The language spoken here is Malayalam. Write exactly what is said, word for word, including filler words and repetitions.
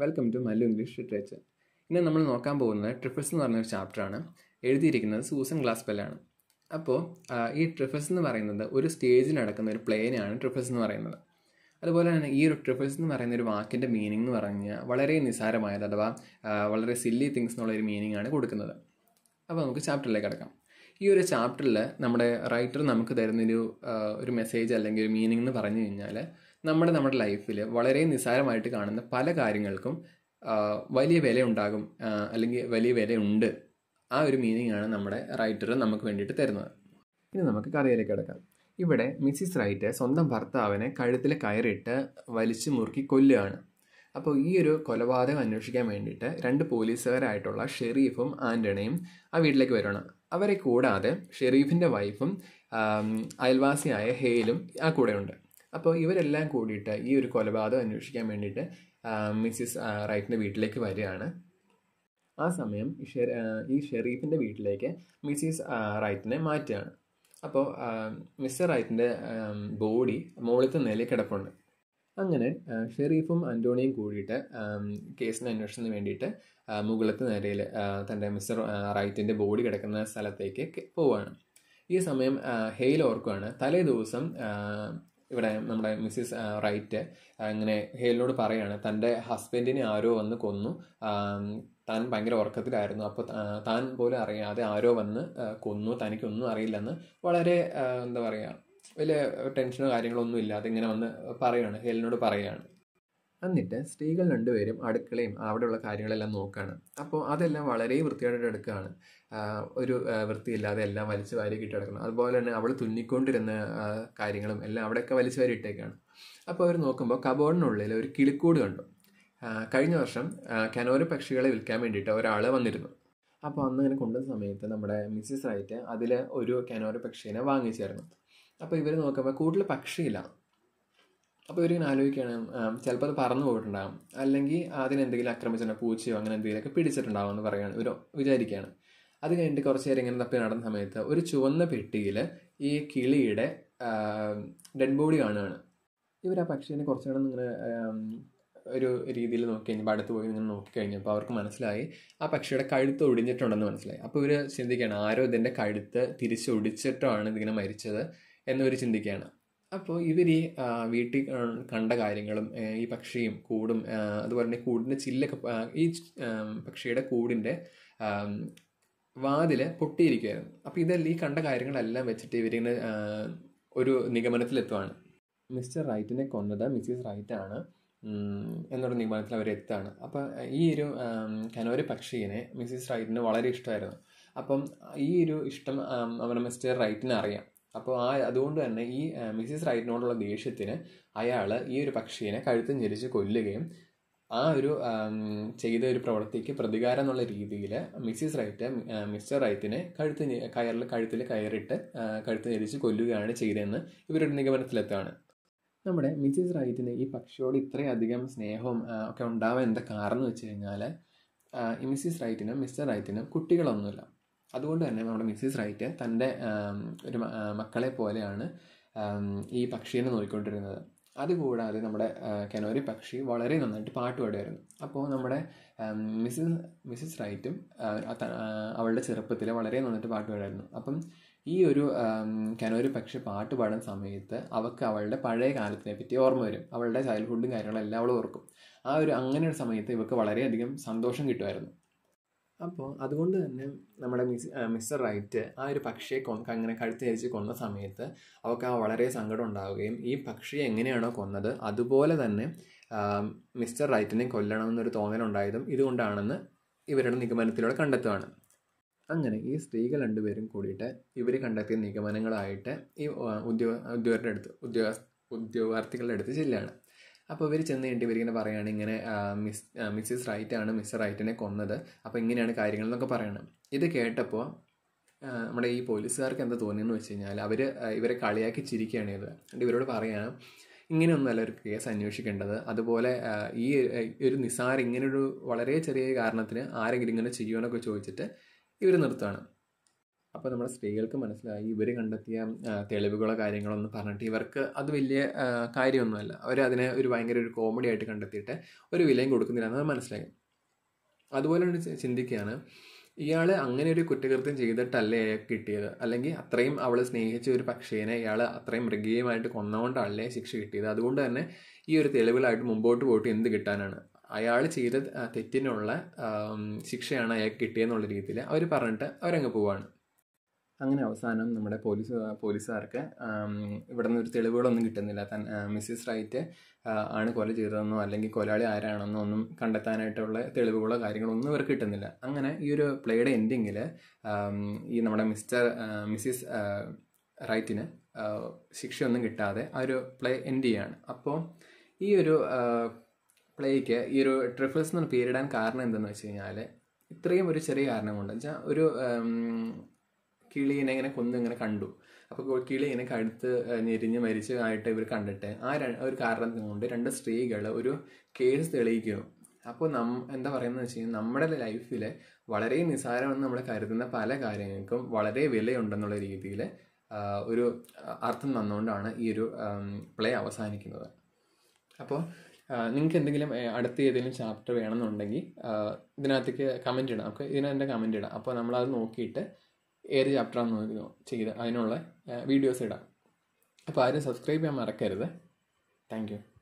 Welcome to Mallu English literature. ഇന്ന് നമ്മൾ നോക്കാൻ പോകുന്നത് ട്രിഫിൾസ് എന്ന് പറഞ്ഞൊരു ചാപ്റ്ററാണ്. എഴുതിയിരിക്കുന്നത് സൂസൻ ഗ്ലാസ്പെല്ലാണ്. അപ്പോൾ ഈ ട്രിഫിൾസ് എന്ന് പറയുന്നത് ഒരു സ്റ്റേജിൽ നടക്കുന്ന ഒരു പ്ലേനാണ് ട്രിഫിൾസ് എന്ന് പറയുന്നത്. അതുപോലെ തന്നെ ഈ ഒരു ട്രിഫിൾസ് എന്ന് പറയുന്ന ഒരു വാക്കിൻ്റെ മീനിങ് എന്ന് പറഞ്ഞു കഴിഞ്ഞാൽ വളരെ നിസ്സാരമായത് അഥവാ വളരെ സില്ലി തിങ്സ് എന്നുള്ളൊരു മീനിങ് ആണ് കൊടുക്കുന്നത്. അപ്പോൾ നമുക്ക് ചാപ്റ്ററിലേക്ക് കിടക്കാം. ഈ ഒരു ചാപ്റ്ററിൽ നമ്മുടെ റൈറ്റർ നമുക്ക് തരുന്നൊരു ഒരു മെസ്സേജ് അല്ലെങ്കിൽ ഒരു മീനിങ് എന്ന് പറഞ്ഞു കഴിഞ്ഞാൽ നമ്മുടെ നമ്മുടെ ലൈഫിൽ വളരെ നിസ്സാരമായിട്ട് കാണുന്ന പല കാര്യങ്ങൾക്കും വലിയ വില ഉണ്ടാകും അല്ലെങ്കിൽ വലിയ വില ഉണ്ട്. ആ ഒരു മീനിങ് ആണ് നമ്മുടെ റൈറ്റർ നമുക്ക് വേണ്ടിയിട്ട് തരുന്നത്. ഇനി നമുക്ക് കഥയിലേക്ക് കിടക്കാം. ഇവിടെ മിസ്സിസ് റൈറ്റ് സ്വന്തം ഭർത്താവിനെ കഴുത്തിൽ കയറിയിട്ട് വലിച്ചു മുറുക്കി കൊല്ലുകയാണ്. അപ്പോൾ ഈ ഒരു കൊലപാതകം അന്വേഷിക്കാൻ വേണ്ടിയിട്ട് രണ്ട് പോലീസുകാരായിട്ടുള്ള ഷെരീഫും ആൻ്റണിയും ആ വീട്ടിലേക്ക് വരുവാണ്. അവരെ കൂടാതെ ഷെരീഫിൻ്റെ വൈഫും അയൽവാസിയായ ഹേലും ആ കൂടെയുണ്ട്. അപ്പോൾ ഇവരെല്ലാം കൂടിയിട്ട് ഈ ഒരു കൊലപാതകം അന്വേഷിക്കാൻ വേണ്ടിയിട്ട് മിസ്സിസ് റൈറ്റിൻ്റെ വീട്ടിലേക്ക് വരികയാണ്. ആ സമയം ഈ ഷെരീഫിൻ്റെ വീട്ടിലേക്ക് മിസ്സിസ് റൈറ്റിനെ മാറ്റുകയാണ്. അപ്പോൾ മിസ്റ്റർ റൈറ്റിൻ്റെ ബോഡി മുകളിലത്തെ നിലയിൽ കിടപ്പുണ്ട്. അങ്ങനെ ഷെരീഫും അന്റോണിയും കൂടിയിട്ട് കേസിൻ്റെ അന്വേഷണത്തിന് വേണ്ടിയിട്ട് മുകളിലത്തെ നിലയിൽ തൻ്റെ മിസ്റ്റർ റൈറ്റിൻ്റെ ബോഡി കിടക്കുന്ന സ്ഥലത്തേക്ക് പോവുകയാണ്. ഈ സമയം ഹെയിൽ ഓർക്കുകയാണ്, തലേ ദിവസം ഇവിടെ നമ്മുടെ മിസ്സിസ് റൈറ്റ് ഇങ്ങനെ ഹെയിലിനോട് പറയുകയാണ്, തൻ്റെ ഹസ്ബൻഡിനെ ആരോ വന്ന് കൊന്നു, താൻ ഭയങ്കര ഉറക്കത്തിലായിരുന്നു, അപ്പോൾ താൻ പോലും അറിയാതെ ആരോ വന്ന് കൊന്നു, തനിക്കൊന്നും അറിയില്ലെന്ന് വളരെ എന്താ പറയുക വലിയ ടെൻഷനോ കാര്യങ്ങളോ ഒന്നും ഇല്ലാതെ ഇങ്ങനെ വന്ന് പറയുകയാണ്, ഹെലിനോട് പറയുകയാണ്. എന്നിട്ട് സ്ത്രീകൾ രണ്ടുപേരും അടുക്കളയും അവിടെയുള്ള കാര്യങ്ങളെല്ലാം നോക്കുകയാണ്. അപ്പോൾ അതെല്ലാം വളരെ വൃത്തിയായിട്ട് എടുക്കുകയാണ്. ഒരു വൃത്തിയില്ലാതെ എല്ലാം വലിച്ചു വാരി കിട്ടി കിടക്കണം. അതുപോലെ തന്നെ അവൾ തുന്നിക്കൊണ്ടിരുന്ന കാര്യങ്ങളും എല്ലാം അവിടെയൊക്കെ വലിച്ചു വാരി ഇട്ടേക്കാണ്. അപ്പോൾ അവർ നോക്കുമ്പോൾ കബോർഡിനുള്ളിൽ ഒരു കിളിക്കൂട് കണ്ടു. കഴിഞ്ഞ വർഷം കനോര് പക്ഷികളെ വിൽക്കാൻ വേണ്ടിയിട്ട് ഒരാൾ വന്നിരുന്നു. അപ്പോൾ അന്ന് അങ്ങനെ കൊണ്ടുവന്ന സമയത്ത് നമ്മുടെ മിസ്സിസ് റൈറ്റ് അതിൽ ഒരു കനോര് പക്ഷീനെ വാങ്ങിച്ചു തരുന്നു. അപ്പോൾ ഇവർ നോക്കുമ്പോൾ കൂടുതൽ പക്ഷിയില്ല. അപ്പോൾ ഇവരിങ്ങനെ ആലോചിക്കുകയാണ്, ചിലപ്പോൾ അത് പറന്നു പോയിട്ടുണ്ടാകും, അല്ലെങ്കിൽ അതിനെന്തെങ്കിലും ആക്രമിച്ചിട്ടുണ്ടോ, പൂച്ചയോ അങ്ങനെ എന്തെങ്കിലുമൊക്കെ പിടിച്ചിട്ടുണ്ടാകും എന്ന് പറയുകയാണ് ഇവർ വിചാരിക്കുകയാണ്. അത് കഴിഞ്ഞിട്ട് കുറച്ച് നേരം ഇങ്ങനെ തപ്പി നടന്ന സമയത്ത് ഒരു ചുവന്ന പെട്ടിയിൽ ഈ കിളിയുടെ ഡെഡ് ബോഡി കാണുകയാണ്. ഇവർ ആ പക്ഷീനെ കുറച്ചുകൂടെ ഇങ്ങനെ ഒരു രീതിയിൽ നോക്കി കഴിഞ്ഞപ്പോൾ അടുത്ത് പോയി ഇങ്ങനെ നോക്കിക്കഴിഞ്ഞപ്പോൾ അവർക്ക് മനസ്സിലായി ആ പക്ഷിയുടെ കഴുത്ത് ഒടിഞ്ഞിട്ടുണ്ടെന്ന് മനസ്സിലായി. അപ്പോൾ ഇവർ ചിന്തിക്കുകയാണ്, ആരോ ഇതിൻ്റെ കഴുത്ത് തിരിച്ചൊടിച്ചിട്ടാണ് ഇതിങ്ങനെ മരിച്ചത് എന്നിവർ ചിന്തിക്കുകയാണ്. അപ്പോൾ ഇവർ ഈ വീട്ടിൽ കണ്ട കാര്യങ്ങളും ഈ പക്ഷിയും കൂടും അതുപോലെ തന്നെ കൂടിൻ്റെ ചില്ലൊക്കെ ഈ പക്ഷിയുടെ കൂടിൻ്റെ വാതിൽ പൊട്ടിയിരിക്കുകയായിരുന്നു. അപ്പോൾ ഇതെല്ലാം ഈ കണ്ട കാര്യങ്ങളെല്ലാം വെച്ചിട്ട് ഇവരിങ്ങനെ ഒരു നിഗമനത്തിലെത്തുകയാണ്, മിസ്റ്റർ റൈറ്റിനെ കൊന്നത് മിസ്സിസ് റൈറ്റാണ് എന്നൊരു നിഗമനത്തിൽ അവരെത്താണ്. അപ്പോൾ ഈ ഒരു കനോര് പക്ഷീനെ മിസ്സിസ് റൈറ്റിന് വളരെ ഇഷ്ടമായിരുന്നു. അപ്പം ഈ ഒരു ഇഷ്ടം അവരുടെ മിസ്റ്റർ റൈറ്റിന് അറിയാം. അപ്പോൾ ആ അതുകൊണ്ട് തന്നെ ഈ മിസ്സിസ് റൈറ്റിനോടുള്ള ദേഷ്യത്തിന് അയാൾ ഈ ഒരു പക്ഷീനെ കഴുത്ത് ഞെരിച്ച് കൊല്ലുകയും ആ ഒരു ചെയ്ത ഒരു പ്രവൃത്തിക്ക് പ്രതികാരം എന്നുള്ള രീതിയിൽ മിസ്സിസ് റൈറ്റ് മിസ്റ്റർ റൈറ്റിനെ കഴുത്ത് കയറിൽ കഴുത്തിൽ കയറിട്ട് കഴുത്ത് ഞെരിച്ച് കൊല്ലുകയാണ് ചെയ്തതെന്ന് ഇവരുടെ നിഗമനത്തിലെത്താണ്. നമ്മുടെ മിസ്സിസ് റൈറ്റിന് ഈ പക്ഷിയോട് ഇത്രയധികം സ്നേഹവും ഒക്കെ ഉണ്ടാവാൻ എന്താ കാരണം എന്ന് വെച്ച് കഴിഞ്ഞാൽ മിസ്സിസ് റൈറ്റിനും മിസ്റ്റർ റൈറ്റിനും കുട്ടികളൊന്നുമില്ല. അതുകൊണ്ട് തന്നെ നമ്മുടെ മിസ്സിസ് റൈറ്റ് തൻ്റെ ഒരു മക്കളെ പോലെയാണ് ഈ പക്ഷീനെ നോക്കിക്കൊണ്ടിരുന്നത്. അതുകൂടാതെ നമ്മുടെ കനോരി പക്ഷി വളരെ നന്നായിട്ട് പാട്ട് പാടുമായിരുന്നു. അപ്പോൾ നമ്മുടെ മിസ്സിസ് മിസ്സിസ് റൈറ്റും അവളുടെ ചെറുപ്പത്തിൽ വളരെ നന്നായിട്ട് പാട്ട് പാടുമായിരുന്നു. അപ്പം ഈ ഒരു കനോരി പക്ഷി പാട്ട് പാടുന്ന സമയത്ത് അവൾക്ക് അവളുടെ പഴയ കാലത്തിനെ പറ്റി ഓർമ്മ വരും. അവളുടെ ചൈൽഡ്ഹുഡും കാര്യങ്ങളെല്ലാം അവൾ ഓർക്കും. ആ ഒരു അങ്ങനെ ഒരു സമയത്ത് ഇവൾക്ക് വളരെയധികം സന്തോഷം കിട്ടുമായിരുന്നു. അപ്പോൾ അതുകൊണ്ട് തന്നെ നമ്മുടെ മിസ് മിസ്റ്റർ റൈറ്റ് ആ ഒരു പക്ഷിയെ കൊ അങ്ങനെ കഴുത്ത് ഞെരിച്ച് കൊന്ന സമയത്ത് അവൾക്ക് ആ വളരെ സങ്കടം ഉണ്ടാവുകയും ഈ പക്ഷിയെ എങ്ങനെയാണോ കൊന്നത് അതുപോലെ തന്നെ മിസ്റ്റർ റൈറ്റിനെ കൊല്ലണമെന്നൊരു തോന്നലുണ്ടായതും ഇതുകൊണ്ടാണെന്ന് ഇവരുടെ നിഗമനത്തിലൂടെ കണ്ടെത്തുകയാണ്. അങ്ങനെ ഈ സ്ത്രീകൾ രണ്ടുപേരും കൂടിയിട്ട് ഇവർ കണ്ടെത്തിയ നിഗമനങ്ങളായിട്ട് ഈ ഉദ്യോഗ ഉദ്യോഗരുടെ അടുത്ത് ഉദ്യോഗ ഉദ്യോഗാർത്ഥികളുടെ അടുത്ത് ചെല്ലുകയാണ്. അപ്പോൾ ഇവർ ചെന്ന് കഴിഞ്ഞിട്ട് ഇവരിങ്ങനെ പറയുകയാണ്, ഇങ്ങനെ മിസ് മിസ്സിസ് റൈറ്റാണ് മിസ്റ്റർ റൈറ്റിനെ കൊന്നത്, അപ്പോൾ ഇങ്ങനെയാണ് കാര്യങ്ങൾ എന്നൊക്കെ പറയണം. ഇത് കേട്ടപ്പോൾ നമ്മുടെ ഈ പോലീസുകാർക്ക് എന്താ തോന്നിയെന്ന് വെച്ച് കഴിഞ്ഞാൽ അവർ ഇവരെ കളിയാക്കി ചിരിക്കുകയാണ് ചെയ്തത്. എന്നിട്ട് ഇവരോട് പറയാം, ഇങ്ങനെയൊന്നുമല്ല ഒരു കേസ് അന്വേഷിക്കേണ്ടത്, അതുപോലെ ഈ ഒരു നിസാര ഇങ്ങനൊരു വളരെ ചെറിയ കാരണത്തിന് ആരെങ്കിലും ഇങ്ങനെ ചെയ്യുമെന്നൊക്കെ ചോദിച്ചിട്ട് ഇവർ നിർത്തുകയാണ്. അപ്പോൾ നമ്മുടെ സ്ത്രീകൾക്ക് മനസ്സിലായി ഇവർ കണ്ടെത്തിയ തെളിവുകളോ കാര്യങ്ങളോ ഒന്നും പറഞ്ഞിട്ട് ഇവർക്ക് അത് വലിയ കാര്യമൊന്നുമല്ല, അവർ അതിനെ ഒരു ഭയങ്കര ഒരു കോമഡി ആയിട്ട് കണ്ടെത്തിയിട്ട് ഒരു വിലയും കൊടുക്കുന്നില്ല എന്നത് മനസ്സിലായി. അതുപോലെ ചിന്തിക്കുകയാണ്, ഇയാൾ അങ്ങനെ ഒരു കുറ്റകൃത്യം ചെയ്തിട്ടല്ലേ കിട്ടിയത്, അല്ലെങ്കിൽ അത്രയും അവൾ സ്നേഹിച്ച ഒരു പക്ഷീനെ ഇയാൾ അത്രയും മൃഗീയമായിട്ട് കൊന്നുകൊണ്ടല്ലേ ശിക്ഷ കിട്ടിയത്, അതുകൊണ്ട് തന്നെ ഈ ഒരു തെളിവുകളായിട്ട് മുമ്പോട്ട് പോയിട്ട് എന്ത് കിട്ടാനാണ്, അയാൾ ചെയ്ത തെറ്റിനുള്ള ശിക്ഷയാണ് അയാൾക്ക് കിട്ടിയെന്നുള്ള രീതിയിൽ അവർ പറഞ്ഞിട്ട് അവരങ്ങ് പോവാണ്. അങ്ങനെ അവസാനം നമ്മുടെ പോലീസ് പോലീസുകാർക്ക് ഇവിടെ നിന്നൊരു തെളിവുകളൊന്നും കിട്ടുന്നില്ല, തൻ മിസ്സിസ് റൈറ്റ് ആണ് കൊല ചെയ്തതെന്നോ അല്ലെങ്കിൽ കൊലയാളി ആരാണെന്നോ ഒന്നും കണ്ടെത്താനായിട്ടുള്ള തെളിവുകളോ കാര്യങ്ങളോ ഒന്നും ഇവർക്ക് കിട്ടുന്നില്ല. അങ്ങനെ ഈ ഒരു പ്ലേയുടെ എൻഡിങ്ങിൽ ഈ നമ്മുടെ മിസ്റ്റർ മിസ്സിസ് റൈറ്റിന് ശിക്ഷയൊന്നും കിട്ടാതെ ആ ഒരു പ്ലേ എൻഡ് ചെയ്യാണ്. അപ്പോൾ ഈ ഒരു പ്ലേയ്ക്ക് ഈ ഒരു ട്രിഫിൾസ് എന്നൊരു പേരിടാൻ കാരണം എന്തെന്ന് വെച്ച് കഴിഞ്ഞാൽ ഇത്രയും ഒരു ചെറിയ കാരണം കൊണ്ട് വെച്ചാൽ ഒരു കിളിയിനെ ഇങ്ങനെ കൊന്നിങ്ങനെ കണ്ടു, അപ്പോൾ കിളി ഇങ്ങനെ കഴുത്ത് ഞെരിഞ്ഞ് മരിച്ച് ആയിട്ട് ഇവർ കണ്ടിട്ട് ആ ഒരു കാരണത്തിന് കൊണ്ട് രണ്ട് സ്ത്രീകൾ ഒരു കേസ് തെളിയിക്കുന്നു. അപ്പോൾ നം എന്താ പറയുന്നത് വെച്ച് കഴിഞ്ഞാൽ നമ്മുടെ ലൈഫിൽ വളരെ നിസ്സാരമെന്ന് നമ്മൾ കരുതുന്ന പല കാര്യങ്ങൾക്കും വളരെ വിലയുണ്ടെന്നുള്ള രീതിയിൽ ഒരു അർത്ഥം വന്നുകൊണ്ടാണ് ഈ ഒരു പ്ലേ അവസാനിക്കുന്നത്. അപ്പോൾ നിങ്ങൾക്ക് എന്തെങ്കിലും അടുത്ത ഏതെങ്കിലും ചാപ്റ്റർ വേണമെന്നുണ്ടെങ്കിൽ ഇതിനകത്തേക്ക് കമൻറ്റ് ഇടാം, നമുക്ക് ഇതിനെൻ്റെ കമൻറ്റ് ഇടാം. അപ്പോൾ നമ്മളത് നോക്കിയിട്ട് ഏത് ചാപ്റ്ററാണെന്ന് നോക്കുന്നു ചെയ്ത് അതിനുള്ള വീഡിയോസ് ഇടാം. അപ്പോൾ ആരും സബ്സ്ക്രൈബ് ചെയ്യാൻ മറക്കരുത്. Thank U.